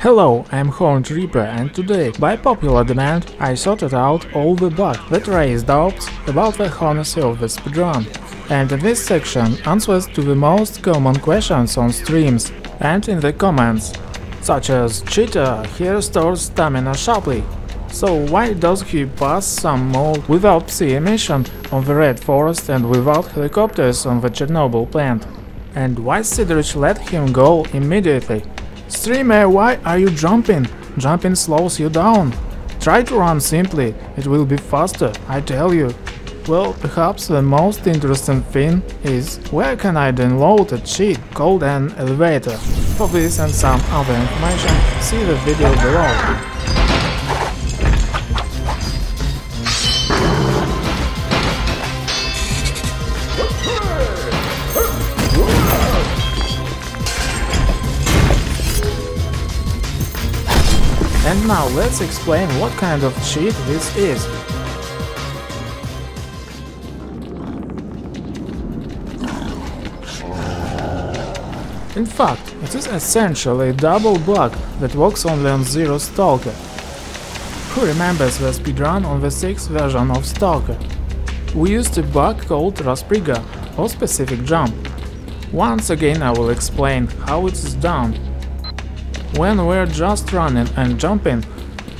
Hello, I'm Horned Reaper, and today, by popular demand, I sorted out all the bugs that raised doubts about the honesty of this program. And in this section, answers to the most common questions on streams and in the comments, such as cheater here stores stamina sharply, so why does he pass some mold without sea emission on the Red Forest and without helicopters on the Chernobyl plant, and why Sidorich let him go immediately. Streamer, why are you jumping? Jumping slows you down. Try to run simply, it will be faster, I tell you. Well, perhaps the most interesting thing is where can I download a cheat called an elevator. For this and some other information, see the video below. And now let's explain what kind of cheat this is. In fact, it is essentially a double bug that works only on Zero Stalker. Who remembers the speedrun on the 6th version of Stalker? We used a bug called Raspriga, or specific jump. Once again I will explain how it is done. When we're just running and jumping,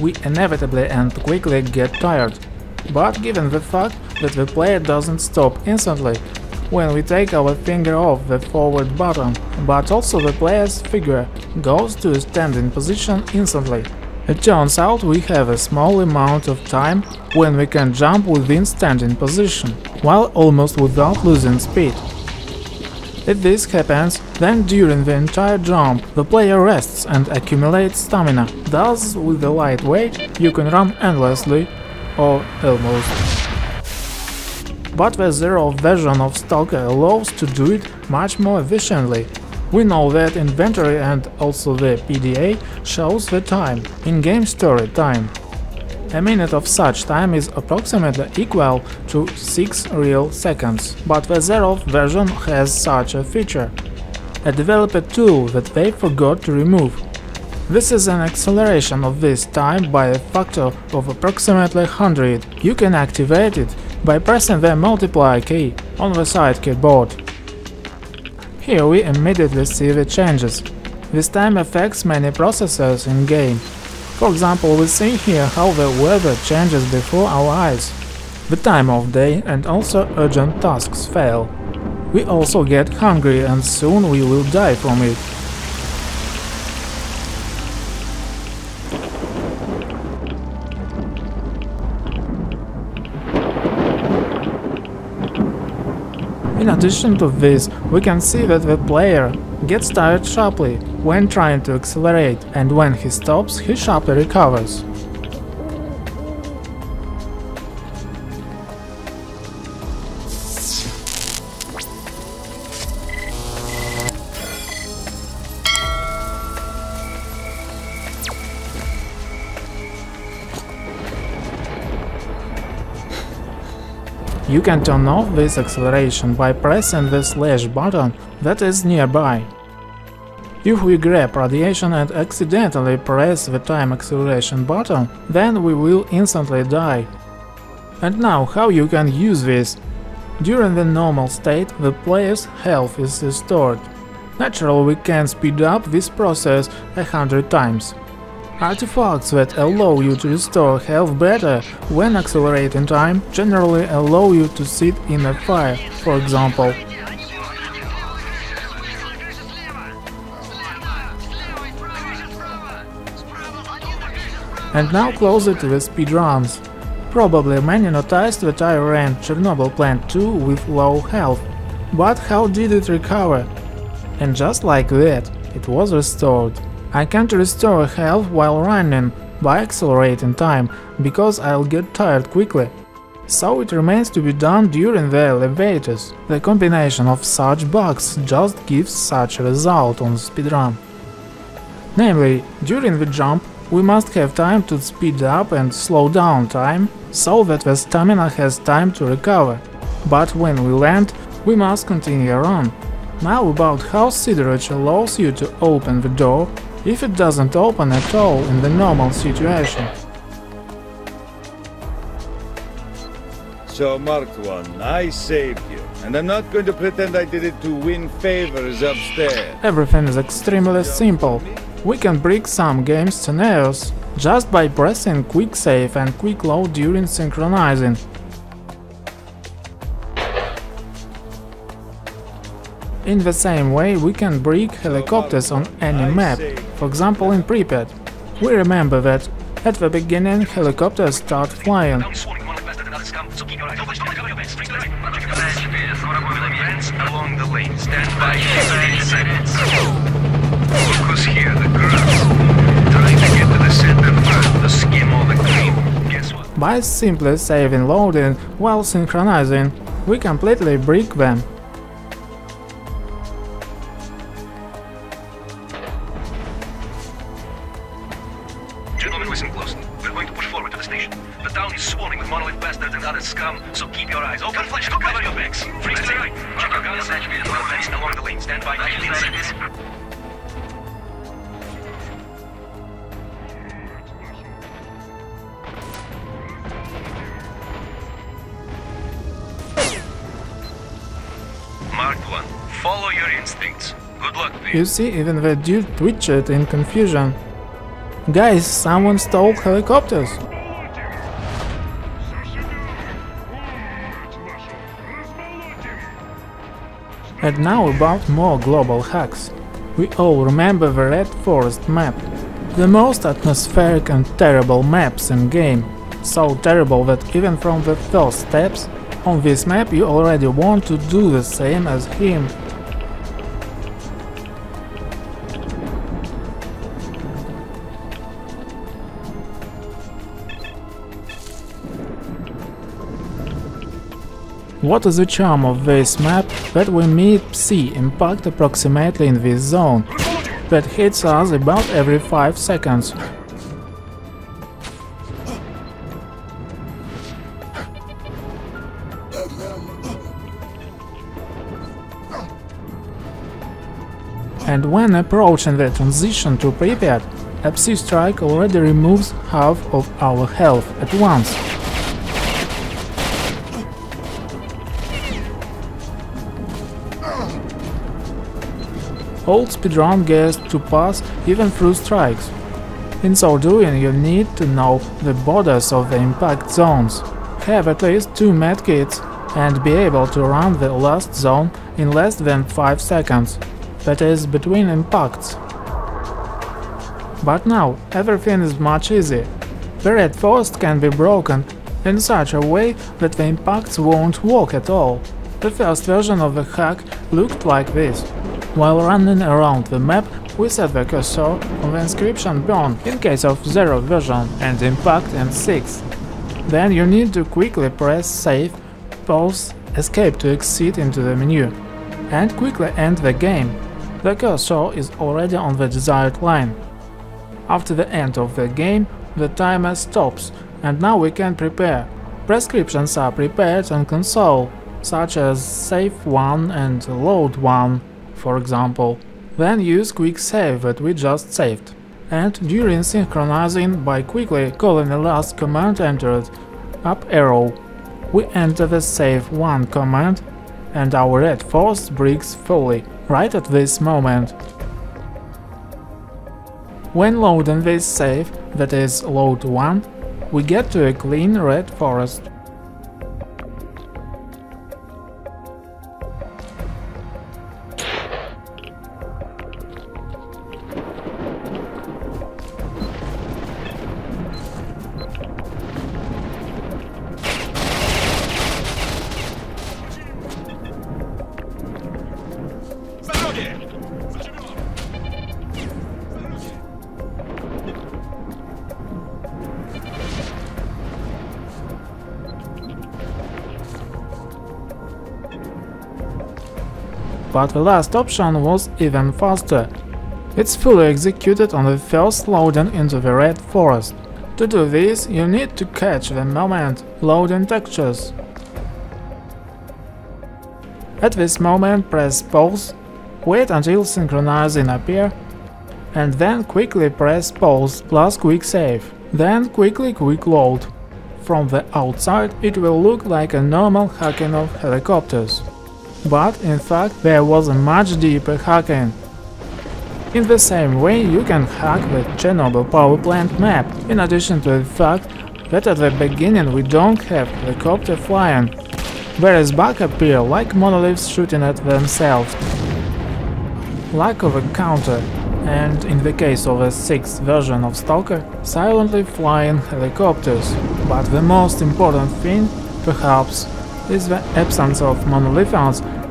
we inevitably and quickly get tired. But given the fact that the player doesn't stop instantly when we take our finger off the forward button, but also the player's figure goes to a standing position instantly. It turns out we have a small amount of time when we can jump within standing position, while almost without losing speed. If this happens, then during the entire jump the player rests and accumulates stamina. Thus, with a light weight, you can run endlessly, or almost. But the Zero version of Stalker allows to do it much more efficiently. We know that inventory and also the PDA shows the time, in-game story time. A minute of such time is approximately equal to 6 real seconds, but the Zeroth version has such a feature, a developer tool that they forgot to remove. This is an acceleration of this time by a factor of approximately 100. You can activate it by pressing the multiply key on the side keyboard. Here we immediately see the changes. This time affects many processes in-game. For example, we see here how the weather changes before our eyes, the time of day and also urgent tasks fail. We also get hungry and soon we will die from it. In addition to this, we can see that the player gets tired sharply when trying to accelerate, and when he stops, he sharply recovers. You can turn off this acceleration by pressing the slash button that is nearby. If we grab radiation and accidentally press the time acceleration button, then we will instantly die. And now how you can use this? During the normal state, the player's health is restored. Naturally, we can speed up this process 100 times. Artifacts that allow you to restore health better when accelerating time generally allow you to sit in a fire, for example. And now closer to the speedruns. Probably many noticed that I ran Chernobyl Plant 2 with low health. But how did it recover? And just like that, it was restored. I can't restore health while running by accelerating time, because I'll get tired quickly. So it remains to be done during the elevators. The combination of such bugs just gives such a result on the speedrun. Namely, during the jump, we must have time to speed up and slow down time, so that the stamina has time to recover. But when we land, we must continue on. Now about how Sidorich allows you to open the door if it doesn't open at all in the normal situation. So, Marked One, I saved you, and I'm not going to pretend I did it to win favors upstairs. Everything is extremely simple. We can break some game scenarios just by pressing quick save and quick load during synchronizing. In the same way, we can break helicopters on any map, for example in Pripyat. We remember that at the beginning helicopters start flying. By simply saving loading while synchronizing, we completely break them. We're going to push forward to the station. The town is swarming with monolith bastards and other scum, so keep your eyes open. Flash, cover your backs. Freeze to the right. Check your guns along the lane. Stand by 15 seconds. Marked One, follow your instincts. Good luck to you. You see, even the dude twitched in confusion. Guys, someone stole helicopters! And now about more global hacks. We all remember the Red Forest map. The most atmospheric and terrible maps in game. So terrible that even from the first steps on this map you already want to do the same as him. What is the charm of this map that we meet Psi impact approximately in this zone, that hits us about every 5 seconds. And when approaching the transition to Pripyat, a Psi strike already removes half of our health at once. Old speedrun guessed to pass even through strikes. In so doing, you need to know the borders of the impact zones, have at least 2 medkits, and be able to run the last zone in less than 5 seconds, that is, between impacts. But now, everything is much easier. The Red Forest can be broken in such a way that the impacts won't work at all. The first version of the hack looked like this. While running around the map, we set the cursor on the inscription burn in case of 0 version and impact in 6. Then you need to quickly press save, pause, escape to exit into the menu, and quickly end the game. The cursor is already on the desired line. After the end of the game, the timer stops, and now we can prepare. Prescriptions are prepared on console, such as save 1 and load 1. For example, then use quick save that we just saved, and during synchronizing by quickly calling the last command entered, up arrow, we enter the save 1 command, and our Red Forest breaks fully, right at this moment. When loading this save, that is load 1, we get to a clean Red Forest. But the last option was even faster. It's fully executed on the first loading into the Red Forest. To do this, you need to catch the moment loading textures. At this moment, press pause, wait until synchronizing appears, and then quickly press pause plus quick save, then quickly quick load. From the outside it will look like a normal hacking of helicopters. But in fact there was a much deeper hacking. In the same way you can hack the Chernobyl power plant map, in addition to the fact that at the beginning we don't have helicopter flying, whereas bugs appear like monoliths shooting at themselves. Lack of a counter, and in the case of a 6th version of Stalker, silently flying helicopters. But the most important thing, perhaps, is the absence of monoliths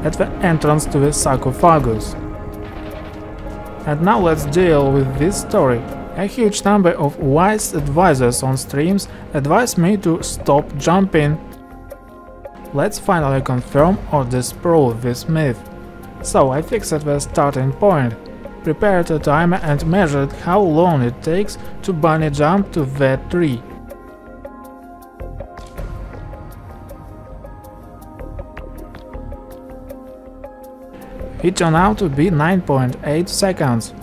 at the entrance to the sarcophagus. And now let's deal with this story. A huge number of wise advisors on streams advised me to stop jumping. Let's finally confirm or disprove this myth. So I fixed the starting point, prepared a timer and measured how long it takes to bunny jump to that tree. It turned out to be 9.8 seconds.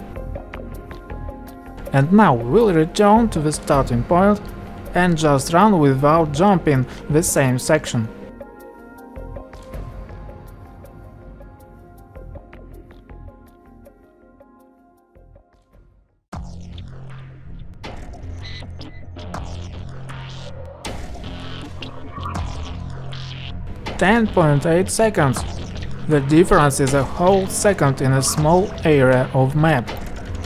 And now we'll return to the starting point and just run without jumping the same section. . 10.8 seconds. The difference is a whole second in a small area of map.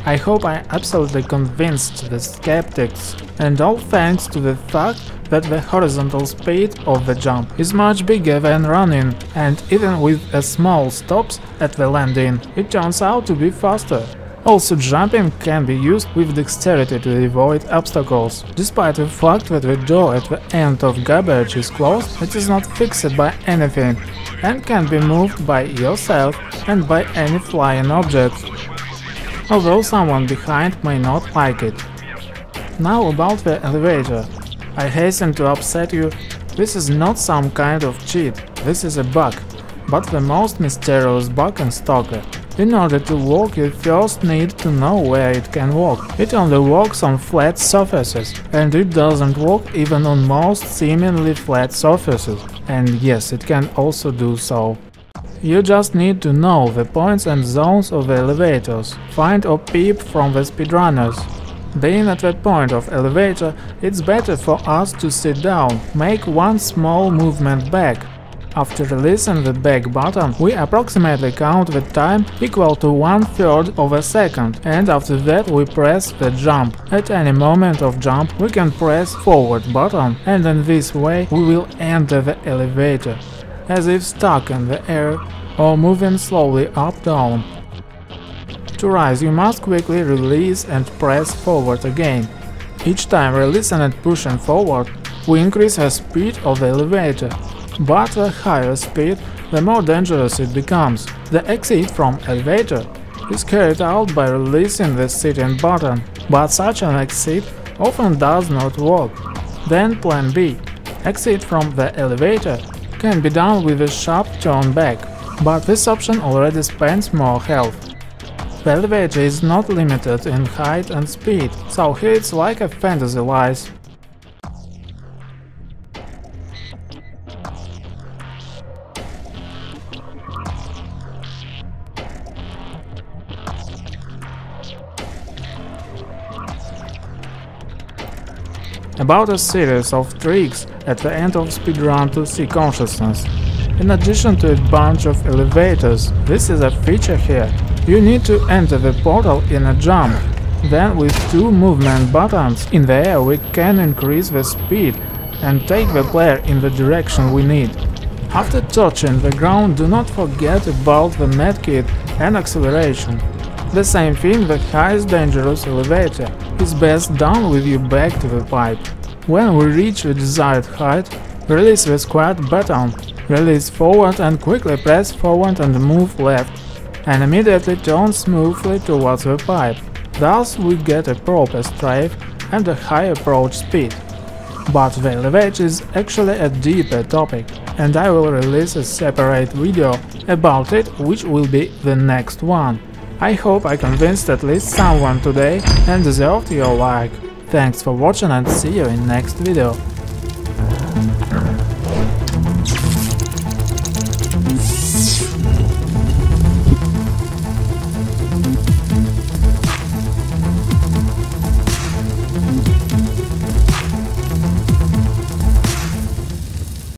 I hope I absolutely convinced the skeptics, and all thanks to the fact that the horizontal speed of the jump is much bigger than running, and even with a small stops at the landing, it turns out to be faster. Also, jumping can be used with dexterity to avoid obstacles. Despite the fact that the door at the end of garbage is closed, it is not fixed by anything and can be moved by yourself and by any flying object, although someone behind may not like it. Now about the elevator. I hasten to upset you, this is not some kind of cheat, this is a bug, but the most mysterious bug in Stalker. In order to walk, you first need to know where it can walk. It only walks on flat surfaces, and it doesn't walk even on most seemingly flat surfaces. And yes, it can also do so. You just need to know the points and zones of the elevators, find or peep from the speedrunners. Being at the point of elevator, it's better for us to sit down, make one small movement back. After releasing the back button, we approximately count the time equal to 1/3 of a second, and after that we press the jump. At any moment of jump we can press forward button, and in this way we will enter the elevator, as if stuck in the air or moving slowly up-down. To rise you must quickly release and press forward again. Each time releasing and pushing forward, we increase the speed of the elevator. But the higher speed, the more dangerous it becomes. The exit from elevator is carried out by releasing the sitting button, but such an exit often does not work. Then plan B. Exit from the elevator can be done with a sharp turn back, but this option already spends more health. The elevator is not limited in height and speed, so here it's like a fantasy lies. About a series of tricks at the end of speedrun to see consciousness. In addition to a bunch of elevators, this is a feature here. You need to enter the portal in a jump. Then with two movement buttons in the air we can increase the speed and take the player in the direction we need. After touching the ground, do not forget about the medkit and acceleration. The same thing the highest dangerous elevator. It's best done with your back to the pipe. When we reach the desired height, release the squat button, release forward and quickly press forward and move left, and immediately turn smoothly towards the pipe. Thus we get a proper strafe and a high approach speed. But the elevator is actually a deeper topic, and I will release a separate video about it, which will be the next one. I hope I convinced at least someone today and deserved your like. Thanks for watching and see you in next video.